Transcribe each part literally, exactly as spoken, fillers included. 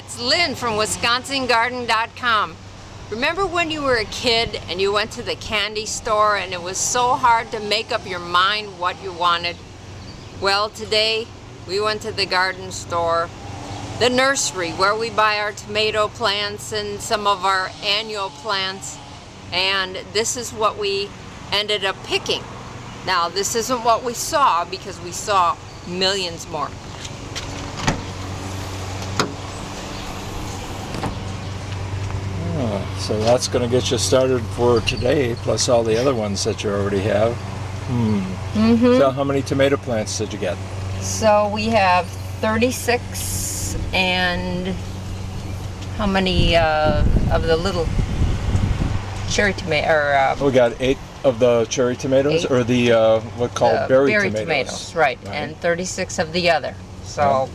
it's Lynn from wisconsin garden dot com. Remember when you were a kid and you went to the candy store and it was so hard to make up your mind what you wanted? Well, today we went to the garden store, the nursery where we buy our tomato plants and some of our annual plants, and this is what we ended up picking. Now, this isn't what we saw because we saw millions more. Oh, so that's going to get you started for today, plus all the other ones that you already have. Hmm. Mm-hmm. So how many tomato plants did you get? So we have thirty-six, and how many uh, of the little cherry tomato? Or, uh, we got eight. Of the cherry tomatoes, Eight. or the uh, what called uh, berry, berry tomatoes, tomatoes right. right? And thirty-six of the other, so yeah.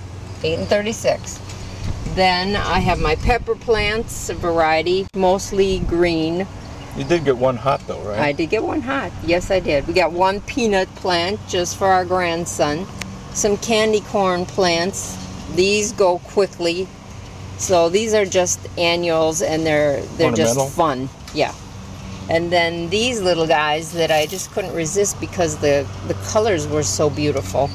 eight and thirty-six. Then I have my pepper plants, a variety, mostly green. You did get one hot though, right? I did get one hot. Yes, I did. We got one peanut plant just for our grandson. Some candy corn plants. These go quickly, so these are just annuals, and they're they're just fun. Yeah. And then these little guys that I just couldn't resist because the, the colors were so beautiful.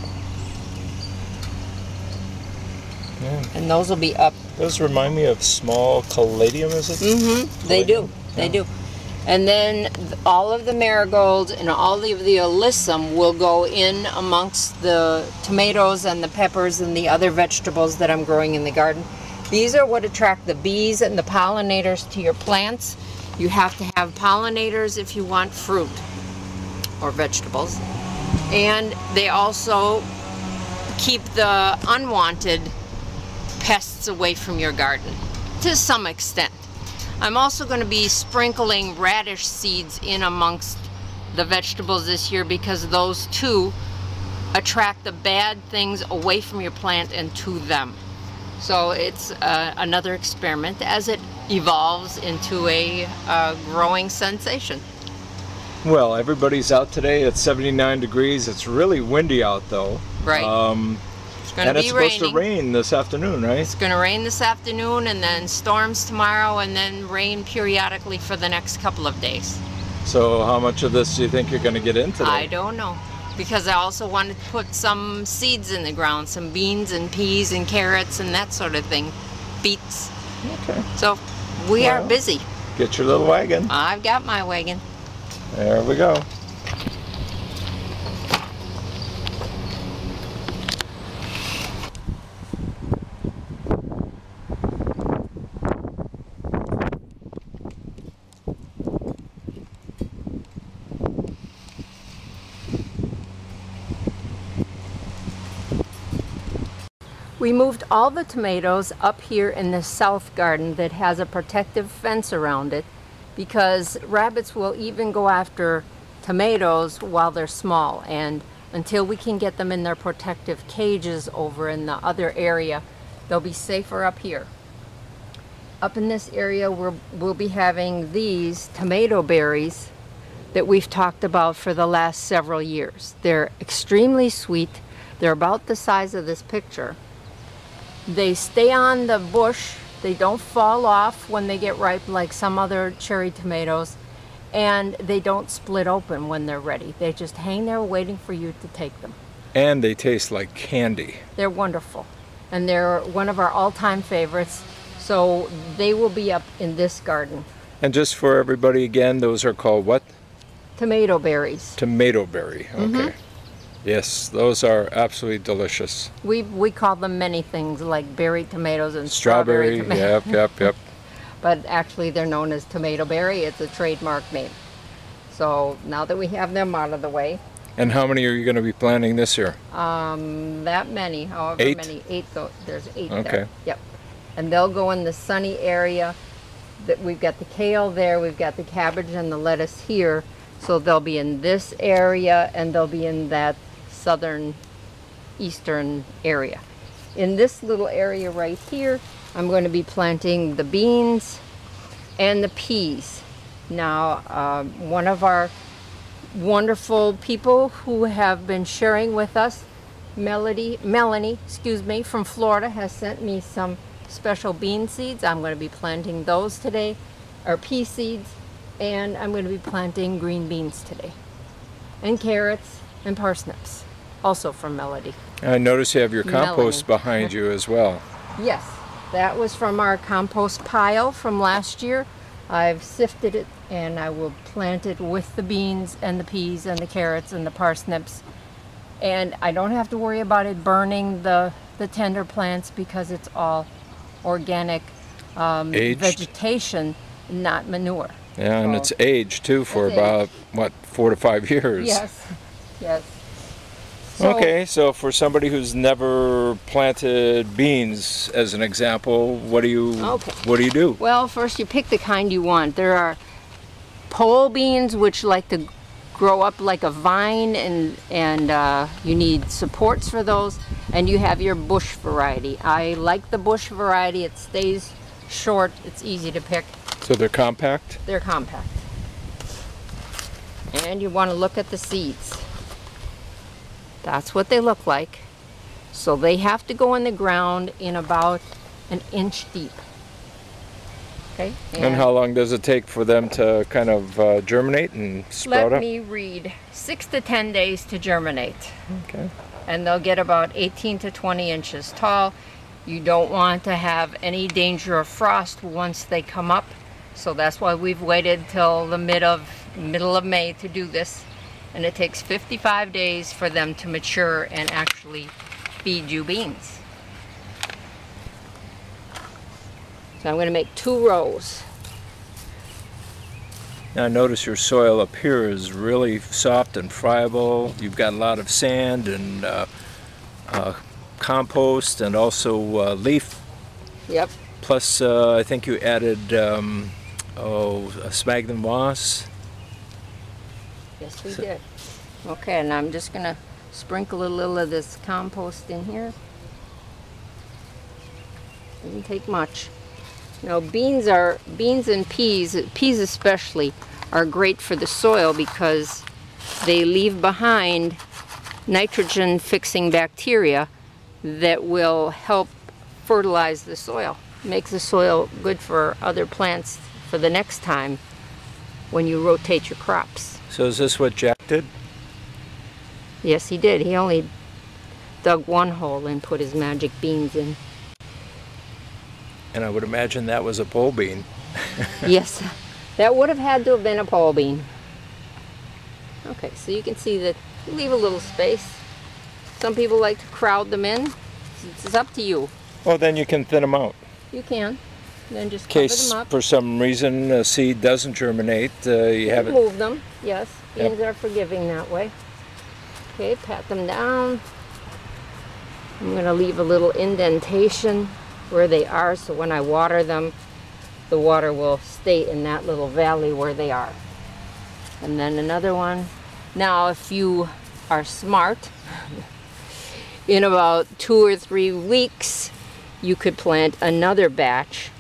Yeah. And those will be up. Those remind me of small caladium, is it? Mm-hmm. They do. Yeah. They do. And then all of the marigolds and all of the alyssum will go in amongst the tomatoes and the peppers and the other vegetables that I'm growing in the garden. These are what attract the bees and the pollinators to your plants. You have to have pollinators if you want fruit or vegetables. And they also keep the unwanted pests away from your garden to some extent. I'm also going to be sprinkling radish seeds in amongst the vegetables this year because those too attract the bad things away from your plant and to them. So it's uh, another experiment as it evolves into a uh, growing sensation. Well, everybody's out today. It's seventy-nine degrees. It's really windy out though. Right. Um, it's gonna and be it's raining. supposed to rain this afternoon, right? It's going to rain this afternoon, and then storms tomorrow, and then rain periodically for the next couple of days. So how much of this do you think you're going to get in today? I don't know, because I also wanted to put some seeds in the ground, some beans and peas and carrots and that sort of thing, beets. Okay. So we well, are busy. Get your little wagon. I've got my wagon. There we go. We moved all the tomatoes up here in the south garden that has a protective fence around it because rabbits will even go after tomatoes while they're small, and until we can get them in their protective cages over in the other area, they'll be safer up here. Up in this area we're, we'll be having these tomato berries that we've talked about for the last several years. They're extremely sweet. They're about the size of this picture. They stay on the bush. They don't fall off when they get ripe like some other cherry tomatoes, and they don't split open when they're ready. They just hang there waiting for you to take them. And they taste like candy. They're wonderful, and they're one of our all-time favorites, so they will be up in this garden. And just for everybody again, those are called what? Tomato berries. Tomato berry, okay. Mm-hmm. Yes, those are absolutely delicious. We we call them many things, like berry tomatoes and strawberry, strawberry tomatoes. Yep, yep, yep. But actually they're known as tomato berry. It's a trademark name. So now that we have them out of the way. And how many are you going to be planting this year? Um, that many, however eight? many. Eight. Go, there's eight okay. there. Yep. And they'll go in the sunny area. That We've got the kale there. We've got the cabbage and the lettuce here. So they'll be in this area, and they'll be in that southern eastern area. In this little area right here, I'm going to be planting the beans and the peas. Now um, one of our wonderful people who have been sharing with us, Melody Melanie excuse me from Florida, has sent me some special bean seeds. I'm going to be planting those today, or pea seeds, and I'm going to be planting green beans today, and carrots and parsnips, also from Melody. I notice you have your compost Melanie. behind you as well. Yes, that was from our compost pile from last year. I've sifted it and I will plant it with the beans and the peas and the carrots and the parsnips. And I don't have to worry about it burning the, the tender plants because it's all organic um, vegetation, not manure. Yeah, so, and it's aged too for about, aged. what, four to five years. Yes, yes. So, okay, so for somebody who's never planted beans, as an example, what do you okay. what do you do? Well, first you pick the kind you want. There are pole beans, which like to grow up like a vine, and and uh, you need supports for those. And you have your bush variety. I like the bush variety. It stays short. It's easy to pick. So they're compact? They're compact. And you want to look at the seeds. That's what they look like. So they have to go in the ground in about an inch deep. Okay. And, and how long does it take for them to kind of uh, germinate and sprout up? Let me read. Six to ten days to germinate. Okay. And they'll get about eighteen to twenty inches tall. You don't want to have any danger of frost once they come up. So that's why we've waited till the mid of, middle of May to do this. And it takes fifty-five days for them to mature and actually feed you beans. So I'm going to make two rows. Now notice your soil up here is really soft and friable. You've got a lot of sand and uh, uh, compost and also uh, leaf. Yep. Plus uh, I think you added um, oh, a sphagnum moss. Yes, we did. Okay, and I'm just going to sprinkle a little of this compost in here. Doesn't take much. Now, beans are beans and peas, peas especially, are great for the soil because they leave behind nitrogen-fixing bacteria that will help fertilize the soil, make the soil good for other plants for the next time when you rotate your crops. So is this what Jack did? Yes, he did. He only dug one hole and put his magic beans in. And I would imagine that was a pole bean. Yes, that would have had to have been a pole bean. Okay, so you can see that, leave a little space. Some people like to crowd them in. It's up to you. Well, then you can thin them out. You can. Then just cover them up. In case for some reason a seed doesn't germinate, uh, you have it. Move them, yes. Beans yep. are forgiving that way. Okay, pat them down. I'm going to leave a little indentation where they are, so when I water them, the water will stay in that little valley where they are. And then another one. Now, if you are smart, in about two or three weeks, you could plant another batch.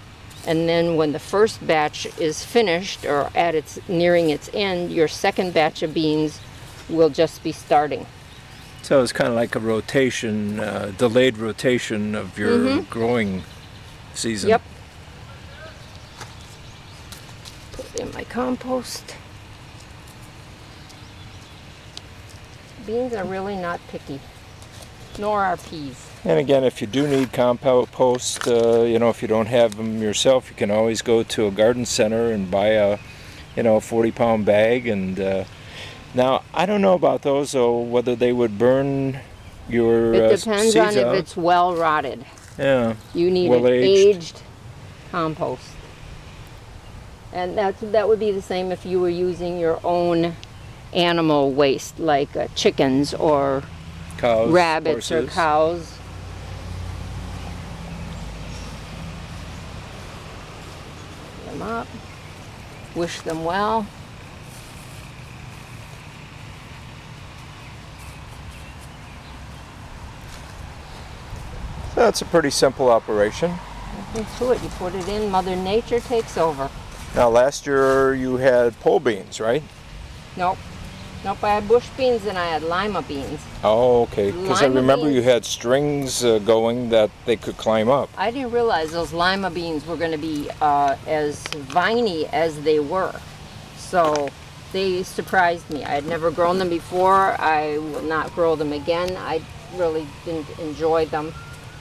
And then when the first batch is finished or at its nearing its end, your second batch of beans will just be starting. So it's kind of like a rotation, uh, delayed rotation of your mm-hmm. growing season. Yep. Put in my compost. Beans are really not picky, nor are peas. And again, if you do need compost, uh, you know, if you don't have them yourself, you can always go to a garden center and buy a, you know, forty pound bag. And uh, now, I don't know about those, though, whether they would burn your seeds. It depends uh, seeds on out. if it's well rotted. Yeah. You need well an aged. aged compost. And that's, that would be the same if you were using your own animal waste, like uh, chickens or cows, rabbits, horses. or cows. Them up. Wish them well. So that's a pretty simple operation. Nothing to it. You put it in, Mother Nature takes over. Now last year you had pole beans, right? Nope. Nope, I had bush beans and I had lima beans. Oh, okay. Because I remember beans. You had strings uh, going that they could climb up. I didn't realize those lima beans were going to be uh, as viney as they were. So they surprised me. I had never grown them before. I will not grow them again. I really didn't enjoy them.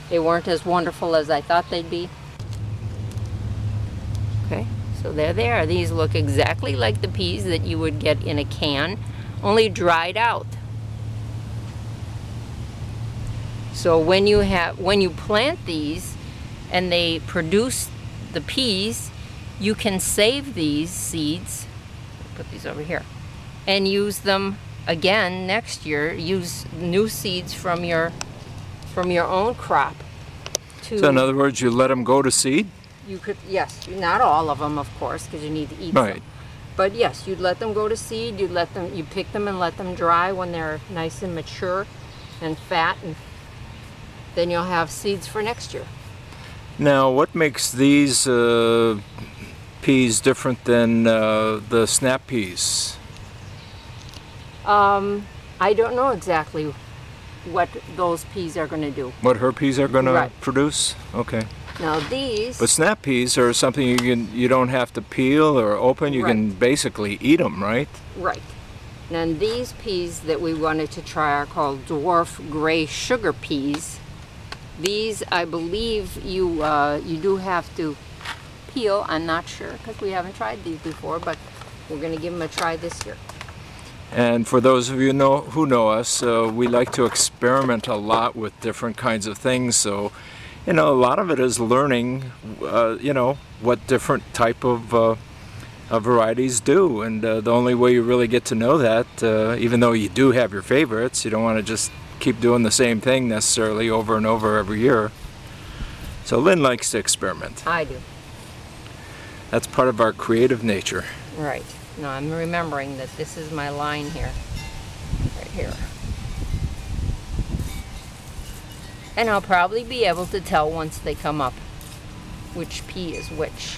They weren't as wonderful as I thought they'd be. Okay, so there they are. These look exactly like the peas that you would get in a can, only dried out. So when you have when you plant these and they produce the peas, you can save these seeds, put these over here, and use them again next year. Use new seeds from your from your own crop. To so in other words, you let them go to seed? You could, yes, not all of them, of course, because you need to eat right. them. But yes, you'd let them go to seed. You'd let them, you pick them and let them dry when they're nice and mature and fat, and then you'll have seeds for next year. Now, what makes these uh, peas different than uh, the snap peas? Um, I don't know exactly what those peas are going to do. What her peas are going right. to produce? Okay. Now these... But snap peas are something you can, you don't have to peel or open. You right. can basically eat them, right? Right. And these peas that we wanted to try are called dwarf gray sugar peas. These, I believe, you uh, you do have to peel. I'm not sure because we haven't tried these before, but we're going to give them a try this year. And for those of you know who know us, uh, we like to experiment a lot with different kinds of things. So. You know, a lot of it is learning, uh, you know, what different type of, uh, of varieties do. And uh, the only way you really get to know that, uh, even though you do have your favorites, you don't want to just keep doing the same thing necessarily over and over every year. So Lynn likes to experiment. I do. That's part of our creative nature. Right. No, I'm remembering that this is my line here, right here. And I'll probably be able to tell once they come up which pea is which.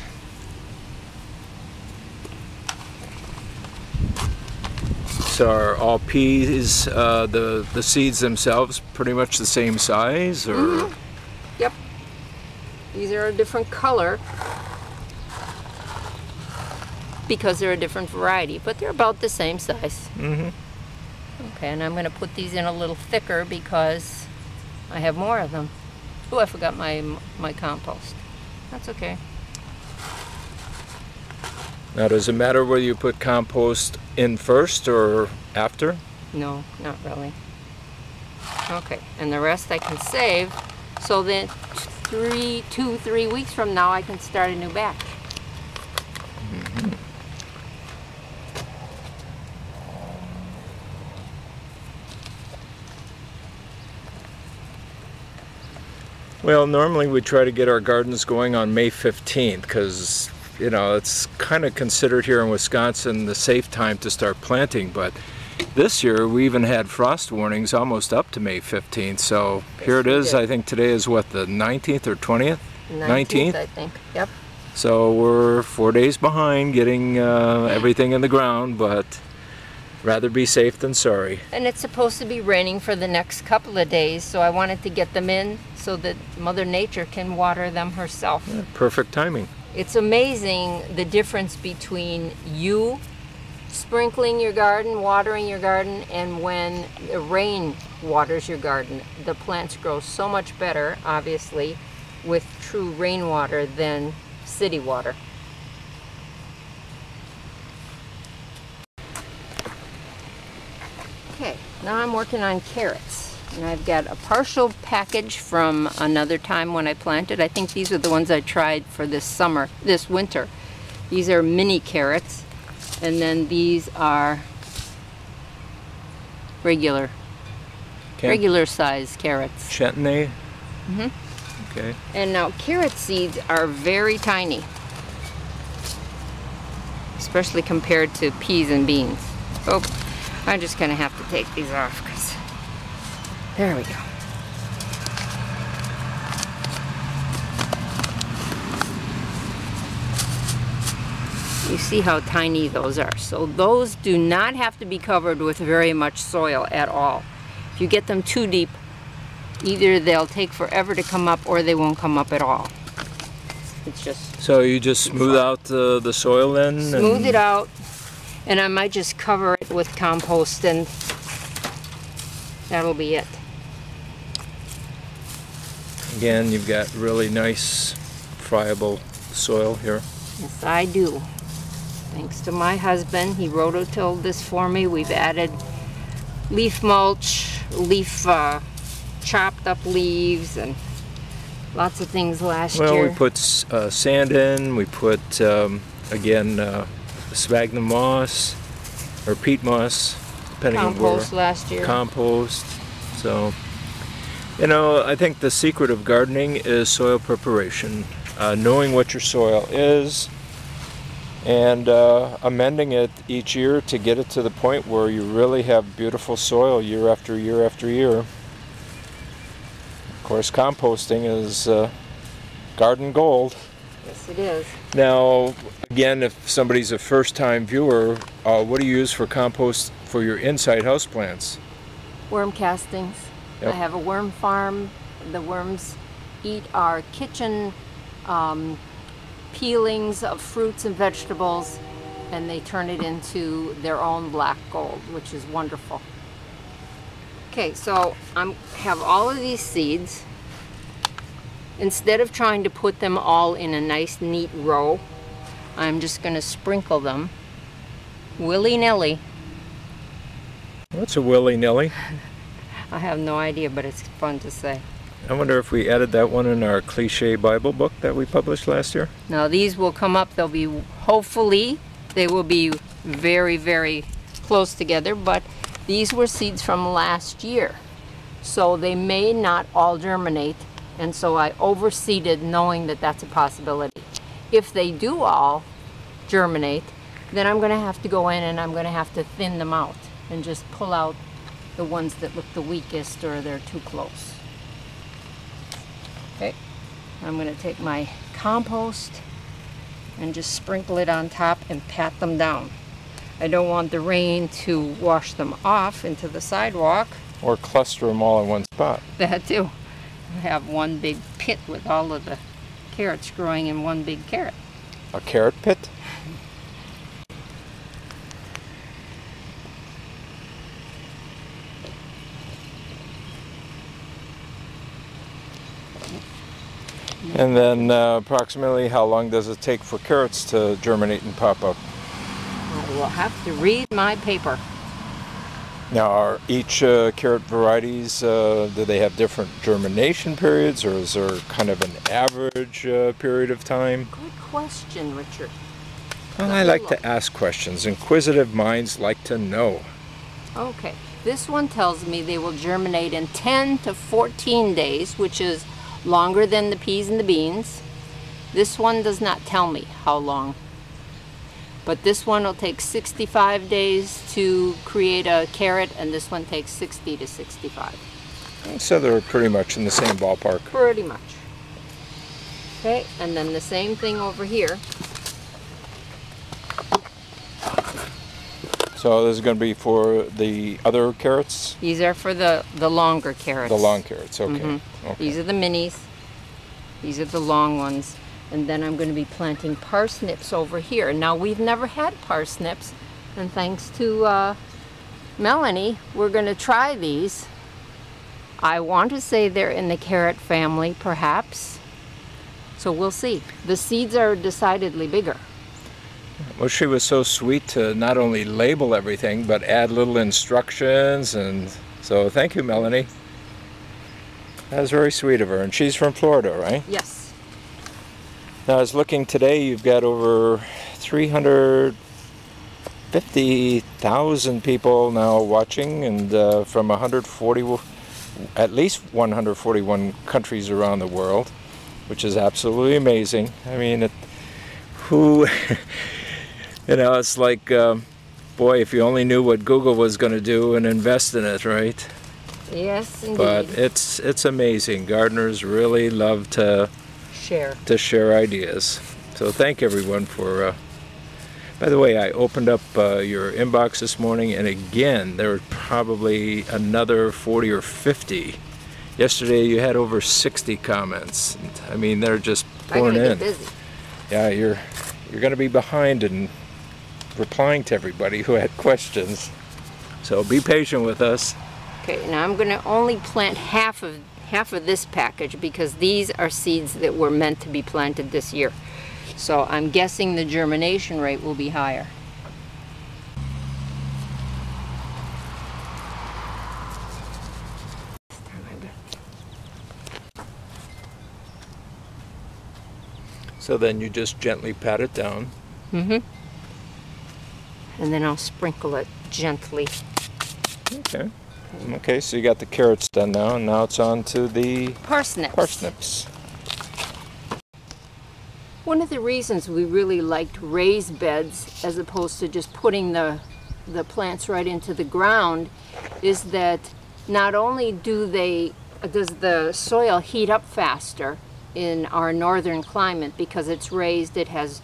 So are all peas, uh, the, the seeds themselves, pretty much the same size? Or? Mm-hmm. Yep. These are a different color because they're a different variety, but they're about the same size. Mm-hmm. Okay, and I'm going to put these in a little thicker because I have more of them. Oh, I forgot my my compost. That's okay. Now, does it matter whether you put compost in first or after? No, not really. Okay, and the rest I can save, so that three, two, three weeks from now I can start a new batch. Mm-hmm. Well, normally we try to get our gardens going on May fifteenth because, you know, it's kind of considered here in Wisconsin the safe time to start planting, but this year we even had frost warnings almost up to May fifteenth, so yes, here it is. I think today is what, the nineteenth or twentieth? nineteenth, nineteenth? I think, yep. So we're four days behind getting uh, everything in the ground, but rather be safe than sorry. And it's supposed to be raining for the next couple of days, so I wanted to get them in so that Mother Nature can water them herself. Yeah, perfect timing. It's amazing the difference between you sprinkling your garden, watering your garden, and when the rain waters your garden. The plants grow so much better, obviously, with true rainwater than city water. Okay, now I'm working on carrots, and I've got a partial package from another time when I planted. I think these are the ones I tried for this summer, this winter. These are mini carrots, and then these are regular, okay. regular size carrots. Chantenay? Mm-hmm. Okay. And now carrot seeds are very tiny, especially compared to peas and beans. Oh. I'm just going to have to take these off because there we go. You see how tiny those are. So those do not have to be covered with very much soil at all. If you get them too deep, either they'll take forever to come up or they won't come up at all. It's just... So you just smooth out the, the soil then? Smooth and... it out, and I might just cover it with compost and that'll be it. Again, you've got really nice friable soil here. Yes, I do. Thanks to my husband, he rototilled this for me. We've added leaf mulch, leaf uh, chopped up leaves, and lots of things last well, year. Well, we put uh, sand in, we put, um, again, uh, sphagnum moss, or peat moss, depending on where. Compost last year. Compost. So, you know, I think the secret of gardening is soil preparation. Uh, knowing what your soil is and uh, amending it each year to get it to the point where you really have beautiful soil year after year after year. Of course, composting is uh, garden gold. Yes, it is. Now, again, if somebody's a first-time viewer, uh, what do you use for compost for your inside houseplants? Worm castings. Yep. I have a worm farm. The worms eat our kitchen Um, peelings of fruits and vegetables, and they turn it into their own black gold, which is wonderful. Okay, so I have all of these seeds. Instead of trying to put them all in a nice neat row, I'm just going to sprinkle them willy-nilly. What's a willy-nilly? I have no idea, but it's fun to say. I wonder if we added that one in our cliche Bible book that we published last year. Now these will come up. They'll be, hopefully, they will be very, very close together, but these were seeds from last year. So they may not all germinate, and so I overseeded knowing that that's a possibility. If they do all germinate, then I'm going to have to go in and I'm going to have to thin them out and just pull out the ones that look the weakest or they're too close. Okay, I'm going to take my compost and just sprinkle it on top and pat them down. I don't want the rain to wash them off into the sidewalk. Or cluster them all in one spot. That too. I have one big pit with all of the carrots growing in one big carrot. A carrot pit? And then uh, approximately how long does it take for carrots to germinate and pop up? I will have to read my paper. Now, are each uh, carrot varieties, uh, do they have different germination periods, or is there kind of an average uh, period of time? Good question, Richard. Well, I like to ask questions. Inquisitive minds like to know. Okay. This one tells me they will germinate in ten to fourteen days, which is longer than the peas and the beans. This one does not tell me how long, but this one will take sixty-five days to create a carrot, and this one takes sixty to sixty-five. So they're pretty much in the same ballpark. Pretty much. Okay, and then the same thing over here. So this is going to be for the other carrots? These are for the, the longer carrots. The long carrots, okay. Mm-hmm. Okay. These are the minis. These are the long ones. And then I'm going to be planting parsnips over here. Now, we've never had parsnips, and thanks to uh, Melanie, we're going to try these. I want to say they're in the carrot family, perhaps. So we'll see. The seeds are decidedly bigger. Well, she was so sweet to not only label everything, but add little instructions, and so thank you, Melanie. That was very sweet of her, and she's from Florida, right? Yes. Now, I was looking today, you've got over three hundred fifty thousand people now watching, and uh, from one hundred forty, at least one hundred forty-one countries around the world, which is absolutely amazing. I mean, it, who... You know, it's like, um, boy, if you only knew what Google was going to do and invest in it, right? Yes, indeed. But it's it's amazing. Gardeners really love to share to share ideas. So thank everyone for uh, By the way, I opened up uh, your inbox this morning, and again, there were probably another forty or fifty. Yesterday, you had over sixty comments. I mean, they're just pouring in. Busy. Yeah, you're you're going to be behind in replying to everybody who had questions. So be patient with us. Okay, now I'm going to only plant half of half of this package because these are seeds that were meant to be planted this year. So I'm guessing the germination rate will be higher. So then you just gently pat it down. Mm-hmm. And then I'll sprinkle it gently. Okay. Okay, so you got the carrots done now, and now it's on to the parsnips. parsnips. One of the reasons we really liked raised beds as opposed to just putting the, the plants right into the ground is that not only do they, does the soil heat up faster in our northern climate because it's raised, it has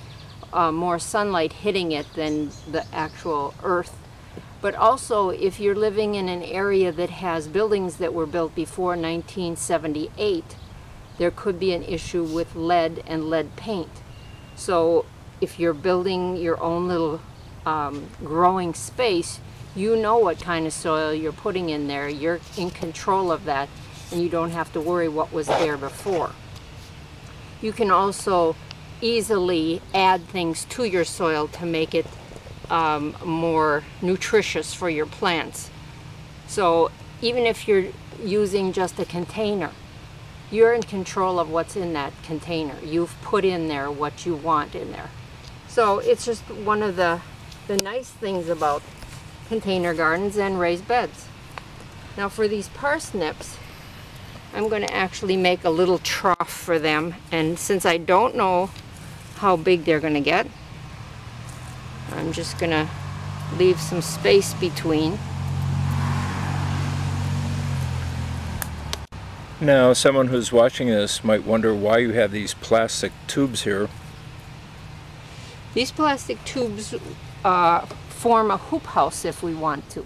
uh, more sunlight hitting it than the actual earth. But also, if you're living in an area that has buildings that were built before nineteen seventy-eight, there could be an issue with lead and lead paint. So if you're building your own little um, growing space, you know what kind of soil you're putting in there. You're in control of that, and you don't have to worry what was there before. You can also easily add things to your soil to make it um, more nutritious for your plants. So even if you're using just a container, you're in control of what's in that container. You've put in there what you want in there. So it's just one of the, the nice things about container gardens and raised beds. Now for these parsnips, I'm going to actually make a little trough for them, and since I don't know how big they're going to get, I'm just going to leave some space between. Now, someone who's watching this might wonder why you have these plastic tubes here. These plastic tubes uh, form a hoop house if we want to.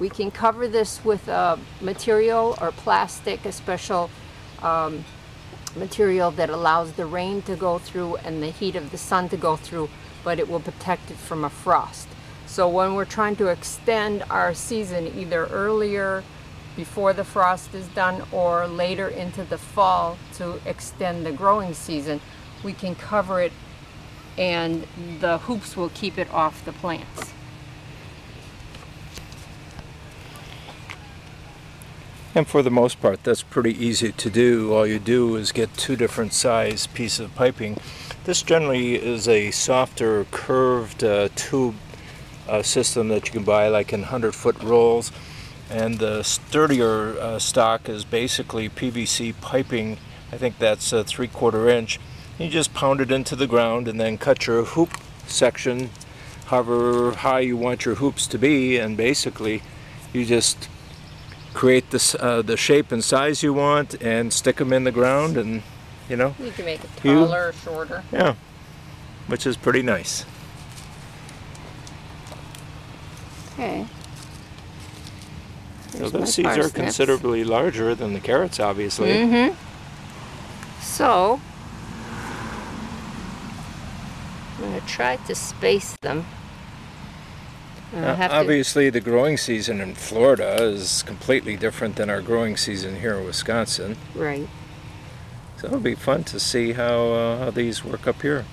We can cover this with a material or plastic, a special um, material that allows the rain to go through and the heat of the sun to go through, but it will protect it from a frost. So when we're trying to extend our season, either earlier before the frost is done or later into the fall to extend the growing season, we can cover it and the hoops will keep it off the plants. And for the most part, that's pretty easy to do. All you do is get two different size pieces of piping. This generally is a softer curved uh, tube uh, system that you can buy like in hundred foot rolls. And the sturdier uh, stock is basically P V C piping. I think that's a three quarter inch. You just pound it into the ground and then cut your hoop section however high you want your hoops to be, and basically you just create this, uh, the shape and size you want, and stick them in the ground, and you know. You can make it taller you, or shorter. Yeah, which is pretty nice. Okay. So those seeds are considerably larger than the carrots, obviously. Mm-hmm. So, I'm going to try to space them. Now, obviously the growing season in Florida is completely different than our growing season here in Wisconsin. Right. So it'll be fun to see how, uh, how these work up here.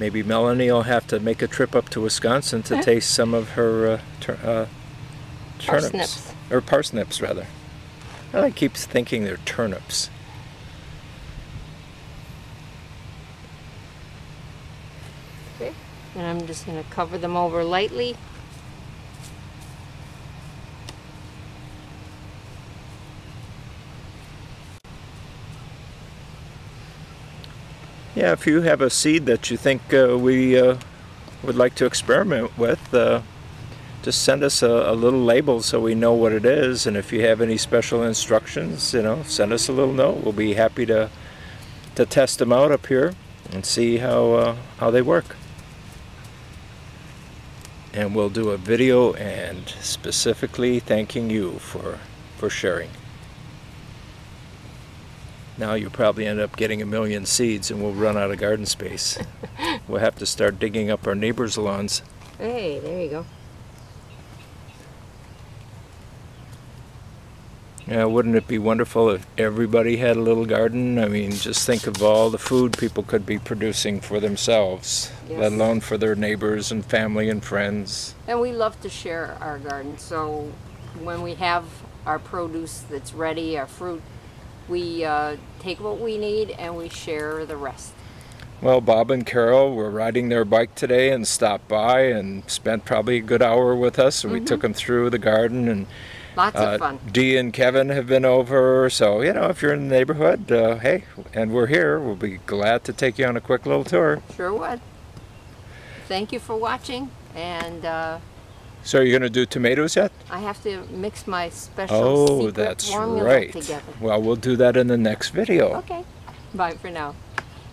Maybe Melanie will have to make a trip up to Wisconsin to huh? taste some of her uh, tur uh, turnips. Parsnips. Or parsnips, rather. I keep thinking they're turnips. Okay. And I'm just going to cover them over lightly. Yeah, if you have a seed that you think uh, we uh, would like to experiment with, uh, just send us a, a little label so we know what it is. And if you have any special instructions, you know, send us a little note. We'll be happy to to test them out up here. and see how uh, how they work. And we'll do a video and specifically thanking you for for sharing. Now you'll probably end up getting a million seeds and we'll run out of garden space. We'll have to start digging up our neighbors' lawns. Hey, there you go. Yeah, wouldn't it be wonderful if everybody had a little garden? I mean, just think of all the food people could be producing for themselves, yes, let alone for their neighbors and family and friends. And we love to share our garden, so when we have our produce that's ready, our fruit, we uh, take what we need and we share the rest. Well, Bob and Carol were riding their bike today and stopped by and spent probably a good hour with us, and mm-hmm. we took them through the garden. And lots uh, of fun. Dee and Kevin have been over, so, you know, if you're in the neighborhood, uh, hey, and we're here, we'll be glad to take you on a quick little tour. Sure would. Thank you for watching, and... Uh, so are you going to do tomatoes yet? I have to mix my special oh, secret that's formula right. together. Well, we'll do that in the next video. Okay. Bye for now.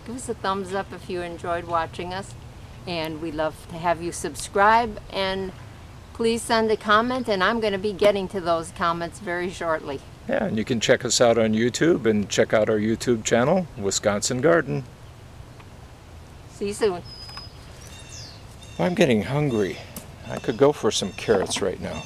Give us a thumbs up if you enjoyed watching us, and we love to have you subscribe, and... please send a comment, and I'm going to be getting to those comments very shortly. Yeah, and you can check us out on YouTube and check out our YouTube channel, Wisconsin Garden. See you soon. I'm getting hungry. I could go for some carrots right now.